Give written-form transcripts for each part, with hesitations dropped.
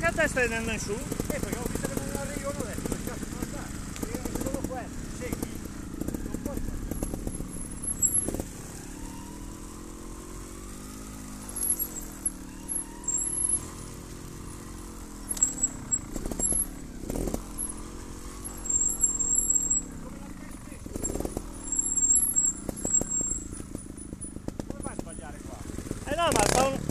Acá stai andando in su? Perché ho visto che non arrivo adesso, perché sono qua, segui, non posso. Come fai a sbagliare qua? Eh no, ma sono...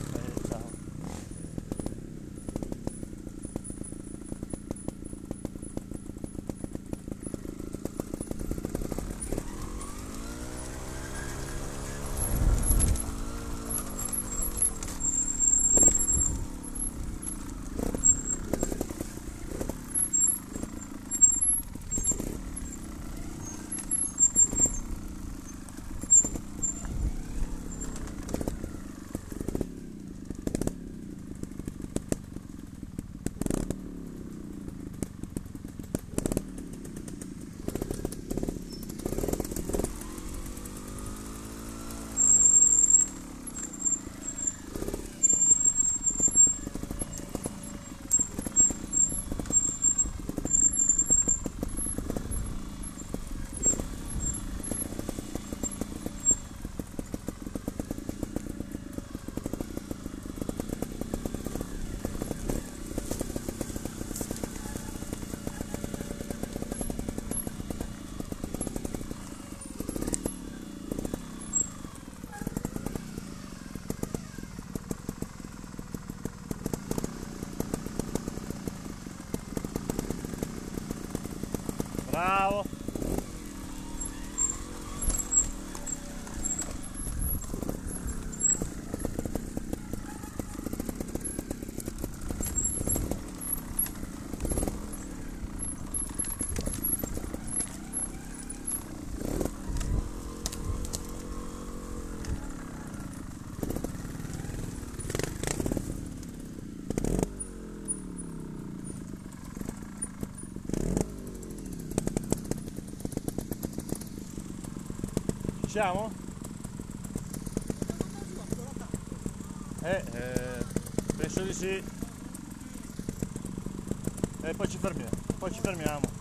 Bravo! Siamo? Penso di sì. E poi ci fermiamo.